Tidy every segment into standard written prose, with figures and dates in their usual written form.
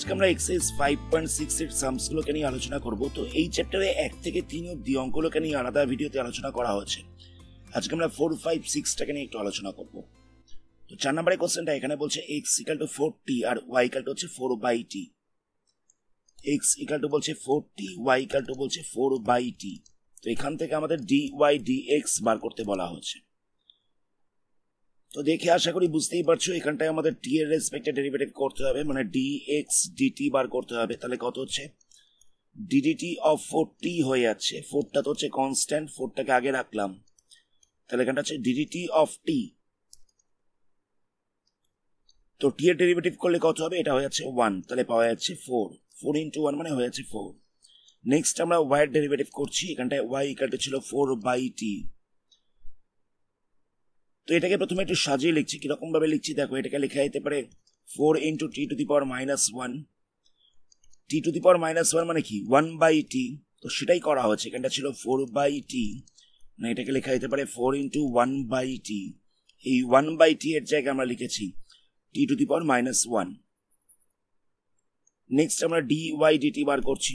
আজকে আমরা এক্সারসাইজ 5.6 এর সামসগুলোকে নিয়ে আলোচনা করব। তো এই চ্যাপ্টারে 1 থেকে 3 অবধি অঙ্কগুলোকে নিয়ে আলাদা ভিডিওতে আলোচনা করা হয়েছে। আজকে আমরা 4 5 6 টাকে নিয়ে একটু আলোচনা করব। তো 4 নম্বরের কোশ্চেনটা এখানে বলছে x = 4t আর y = হচ্ছে 4/t। x = বলছে 4t, y = বলছে 4/t। তো এখান থেকে আমাদের dy dx বার করতে বলা হয়েছে। তো দেখে আশা করি বুঝতেই পারছো এখানটায় আমাদের t এর রেসপেক্টে ডেরিভেটিভ করতে হবে, মানে dx dt বার করতে হবে। তাহলে কত হচ্ছে ddt অফ 4t হয়ে যাচ্ছে, 4টা তো হচ্ছে কনস্ট্যান্ট, 4টাকে আগে রাখলাম, তাহলে এখানটা হচ্ছে ddt অফ t। তো t এর ডেরিভেটিভ করলে কত হবে, এটা হয়ে যাচ্ছে 1, তাহলে পাওয়া যাচ্ছে 4 ইনটু 1 মানে হয়ে যাচ্ছে 4। নেক্সট আমরা y এর ডেরিভেটিভ করছি, এখানটায় y কাটে ছিল 4/t। তো এটাকে প্রথমে একটু সাজিয়ে লিখছি, কিরকম ভাবে লিখছি দেখো, এটাকে লেখা যেতে পারে 4 into t to the power minus 1। t to the power minus 1 মানে কি 1/t, তো সেটাই করা হয়েছে। এখানটা ছিল 4/t, মানে এটাকে লেখা যেতে পারে 4 into 1/t। এই 1/t এর জায়গায় আমরা লিখেছি t to the power minus 1। Next আমরা dy dt বার করছি,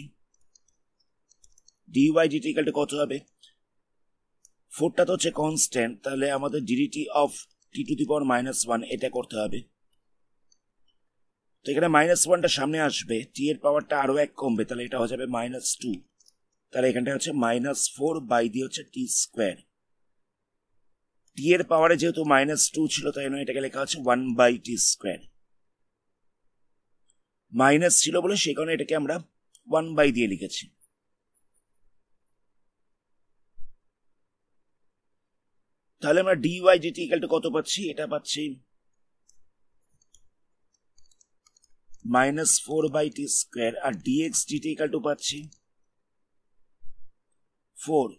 dy dt equal to কত হবে, 4টা তো হচ্ছে কনস্ট্যান্ট, তাহলে আমাদের ddt of t to the power minus 1 এটা করতে হবে। তো এখানে minus 1টা সামনে আসবে, t এর পাওয়ারটা আরো এক কমবে, তাহলে এটা হয়ে যাবে -2, তাহলে এখানটা হচ্ছে -4 বাই দিয়ে হচ্ছে t স্কয়ার। t এর পাওয়ারে যেহেতু -2 ছিল, তাই জন্য এটাকে লেখা হচ্ছে 1/t স্কয়ার, মাইনাস ছিল বলে সেই কারণে এটাকে আমরা 1 বাই দিয়ে লিখেছি। তাহলে আমরা dy dt equal to কত পাচ্ছি, এটা পাচ্ছি -4/t স্কয়ার, আর dx dt equal to পাচ্ছি 4।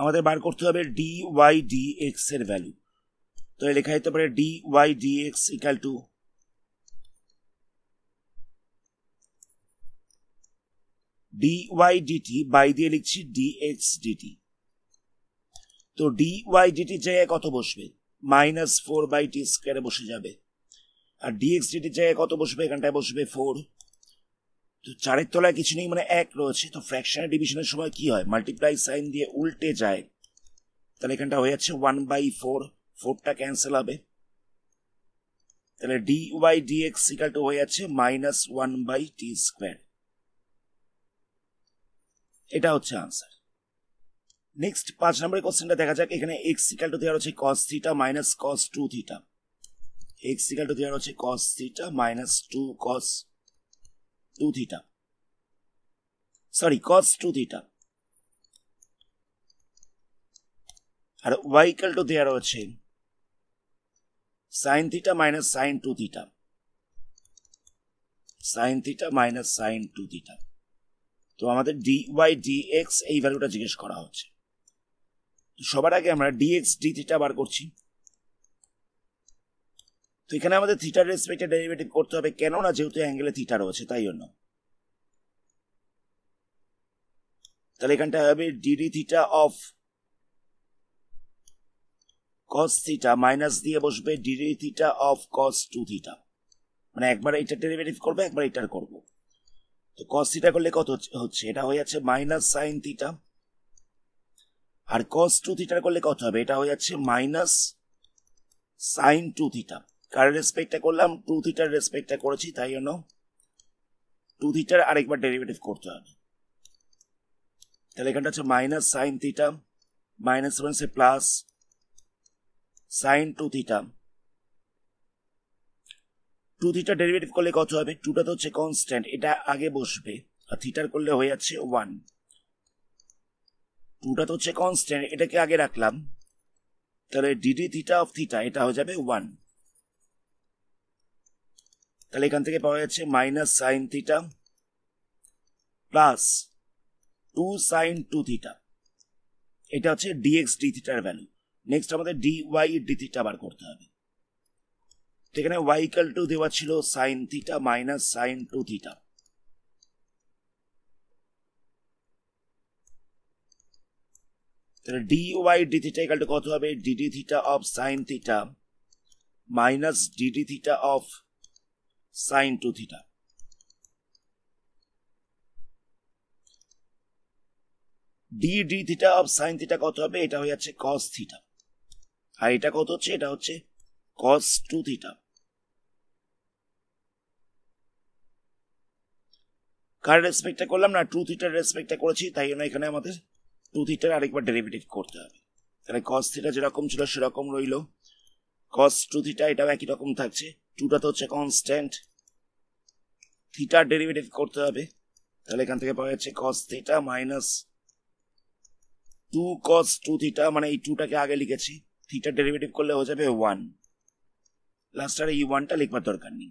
আমাদের বার করতে হবে dy dx এর ভ্যালু, তো লেখা যেতে পারে dy dx equal to 2 dy dt দিয়ে লিখছি dx dt। তো dy dt জায়গায় কত বসবে, -4/t স্কয়ারে বসে যাবে, আর dx dt জায়গায় কত বসবে, এখানটায় বসবে 4। তো 4 এর তলায় কিছু নেই, মানে 1 রয়েছে। তো ফ্র্যাকশনাল ডিভিশনের সময় কি হয়, মাল্টিপ্লাই সাইন দিয়ে উল্টে যায়, তাহলে এখানটা হয়ে যাচ্ছে 1/4, 4টা ক্যান্সেল হবে, তাহলে dy dx equal to হয়ে যাচ্ছে -1/t স্কয়ার। এটা হচ্ছে আনসার। নেক্সট 5 নম্বরের কোশ্চেনটা দেখা যাক। এখানে x equal to দেওয়া হচ্ছে cos θ minus cos 2 θ, x equal to দেওয়া হচ্ছে cos θ minus 2 cos 2 θ, sorry cos 2 θ, আর y equal to দেওয়া হচ্ছে sin θ minus sin 2 θ, sin θ minus sin 2 θ। তো আমাদের dy dx এই ভ্যালুটা জিজ্ঞেস করা হচ্ছে। সবার আগে আমরা dx dθ বার করছি। তো এখানে আমাদের থিটার রেসপেক্টে ডেরিভেটিভ করতে হবে, কেননা যেহেতু অ্যাঙ্গেলে থিটা রয়েছে তাই জন্য। তাহলে এখানটা হবে ddθ অফ cos θ মাইনাস দিয়ে বসবে ddθ অফ cos 2θ, মানে একবার এটা ডেরিভেটিভ করবে, একবার এটা করব। তো cos θ করলে কত হচ্ছে, এটা হয়ে যাচ্ছে -sin θ, আর cos 2θ করলে কত হবে, এটা হয়ে যাচ্ছে -sin 2θ। কার রেসপেক্টটা করলাম, 2θ এর রেসপেক্টটা করেছি, তাই জন্য 2θ এর আরেকবার ডেরিভেটিভ করতে হবে। তাহলে এখানটা হচ্ছে -sin θ - +sin 2θ, 2θ ডেরিভেটিভ করলে কত হবে, 2টা তো হচ্ছে কনস্ট্যান্ট, এটা আগে বসবে, আর থিটার করলে হয়ে যাচ্ছে 1। 2টা তো হচ্ছে কনস্ট্যান্ট, এটাকে আগে রাখলাম, তাহলে ddθ অফ θ এটা হয়ে যাবে 1। তাহলে এখান থেকে পাওয়া যাচ্ছে -sin θ +2sin 2θ, এটা হচ্ছে dx dθ এর ভ্যালু। নেক্সট আমাদের dy dθ বার করতে হবে। এখানে y equal to দেওয়া ছিল sin θ - sin 2θ, তাহলে dy dθ equal to কত হবে, ddθ of sin θ - ddθ of sine 2 theta. d d theta of sin theta কত হবে? এটা হয়ে যাচ্ছে cos theta, আর এটা কত হচ্ছে? এটা হচ্ছে cos 2 theta। কার রেসপেক্টটা করলাম না, 2 theta রেসপেক্টটা করেছি, তাই জন্য এখানে আমাদের 2 theta আরেকবার ডেরিভেটিভ করতে হবে। তাহলে cos theta যেরকম ছিল সেরকম রইল, cos 2 theta এটাও একই রকম থাকছে, 2 টা তো হচ্ছে কনস্ট্যান্ট, theta ডেরিভেটিভ করতে হবে, তাহলে এখান থেকে পাওয়া যাচ্ছে cos theta minus 2 cos 2 theta, মানে এই 2 টাকে আগে লিখেছি, theta ডেরিভেটিভ করলে হয়ে যাবে 1, লাস্ট আর এই 1 টা লিখবার দরকার নেই।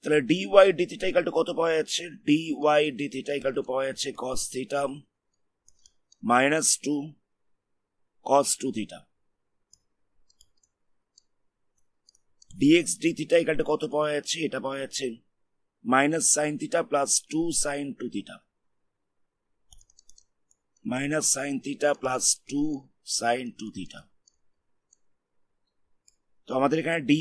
তাহলে dy d theta equal to কত পাওয়া যাচ্ছে? dy d theta equal to পাওয়া যাচ্ছে cos theta minus 2 cos 2 theta, dx d theta equal to কত পাওয়া যাচ্ছে? এটা পাওয়া যাচ্ছে minus sin theta plus 2 sin 2 theta, minus sin theta plus 2 sin 2 theta। তো আমাদের এখানে dy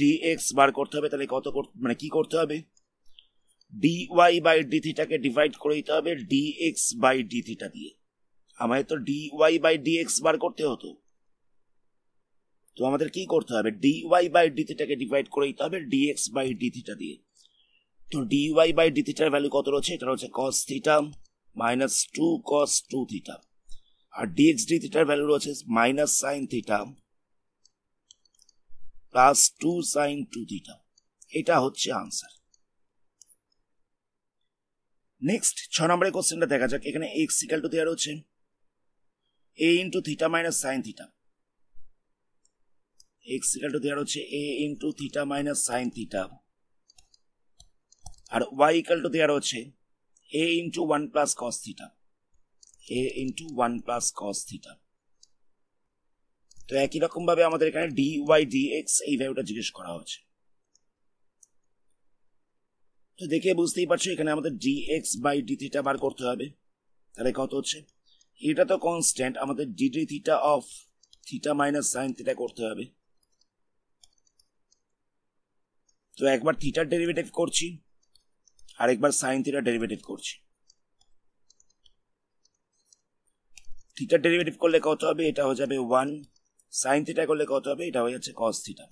dx বার করতে হবে, তাহলে কত মানে কি করতে হবে? dy by d theta কে ডিভাইড করে দিতে হবে dx by d theta দিয়ে। আমাদের তো dy by dx বার করতে হতো, তো আমাদের কি করতে হবে? dy by d theta কে ডিভাইড করে দিতে হবে dx by d theta দিয়ে। তো dy by d theta এর ভ্যালু কত রয়েছে? এটা হচ্ছে cos theta minus 2 cos 2 theta, আর dx d theta এর ভ্যালু রয়েছে minus sin theta plus 2 sin 2 theta। এটা হচ্ছে আনসার। নেক্সট 6 নম্বরের কোশ্চেনটা দেখা যাক। এখানে x equal to দেয়া রয়েছে a into theta minus sin theta, x equal to দেয়া রয়েছে a into theta minus sin theta, R y equal to দেয়া রয়েছে a into 1 plus cos theta, a into 1 plus cos theta। তো একই রকম ভাবে আমাদের এখানে dy dx এই ভ্যালুটা জিজ্ঞেস করা হচ্ছে। তো দেখে বুঝতেই পারছো এখানে আমাদের dx by d theta বার করতে হবে, তাহলে কত হচ্ছে? এটা তো কনস্ট্যান্ট, আমাদের d d theta of theta minus sin theta করতে হবে। তো একবার theta ডেরিভেটিভ করছি, আরেকবার sin theta ডেরিভেটিভ করছি। theta ডেরিভেটিভ করলে কত হবে? এটা হয়ে যাবে 1, sin theta করলে কত হবে? এটা হয়ে যাচ্ছে cos theta।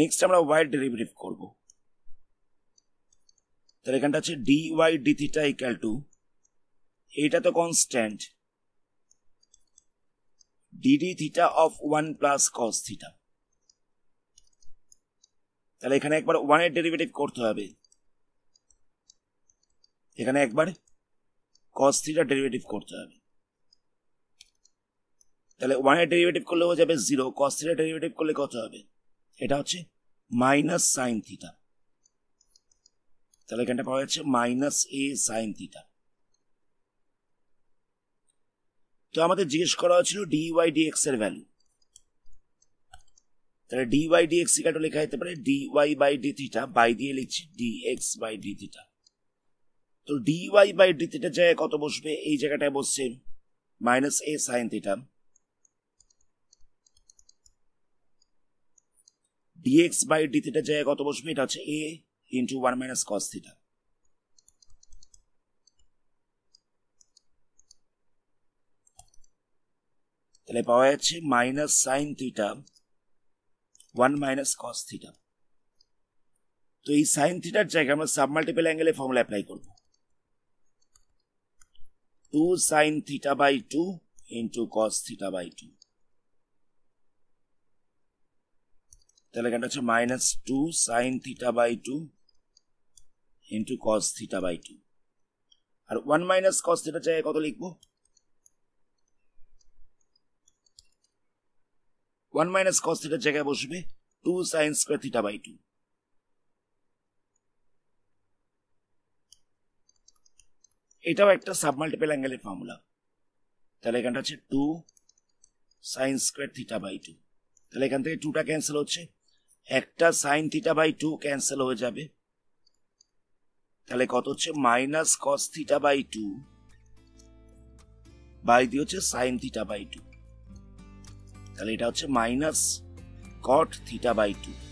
নেক্সট আমরা y এর ডেরিভেটিভ করব, তাহলে এখানটা আছে dy d theta equal to, এটা তো constant, dd theta of 1 plus cos theta। তাহলে এখানে একবার 1 এর ডেরিভেটিভ করতে হবে, এখানে একবার cos theta ডেরিভেটিভ করতে হবে, তাহলে 1 এর ডেরিভেটিভ করলে হয়ে যাবে 0, cos theta ডেরিভেটিভ করলে কত হবে? এটা হচ্ছে minus sin theta, তাহলে এখানটা পাওয়া যাচ্ছে minus a sin theta। তো আমাদের জিজ্ঞেস করা হয়েছিল dy dx এর ভ্যালু, তাহলে dy dx ইকুয়াল টু লেখা যেতে পারে dy by d theta, by দিয়ে লিখছি dx by d theta। তো dy by d theta জায়গায় কত বসবে? এই জায়গাটায় বসছে minus a sin theta, dx by d theta জায়গায় কত বসবে? এটা হচ্ছে a into 1 minus cos theta। তাহলে পাওয়া যাচ্ছে minus sin theta 1 minus cos theta। তো এই sin theta এর জায়গায় আমরা সাব মাল্টিপল অ্যাঙ্গেলে ফর্মুলা অ্যাপ্লাই করব, 2 sin theta by 2 into cos theta by 2, তাহলে এখানটা হচ্ছে minus 2 sin theta by 2 into cos theta by 2, R 1 minus cos theta জায়গায় কত লিখবো? 1 minus cos theta জায়গায় বসবে 2 sin square theta by 2। এটাও একটা সাবমাল্টিপল অ্যাঙ্গেলের ফর্মুলা, তাহলে এখানটা হচ্ছে 2 sin square theta by 2, তাহলে এখান থেকে 2টা ক্যান্সেল হচ্ছে, একটা sin theta by 2 ক্যান্সেল হয়ে যাবে, তাহলে কত হচ্ছে minus cos theta by 2 by দিয়ে হচ্ছে sin theta by 2, তাহলে এটা হচ্ছে minus cot theta by 2.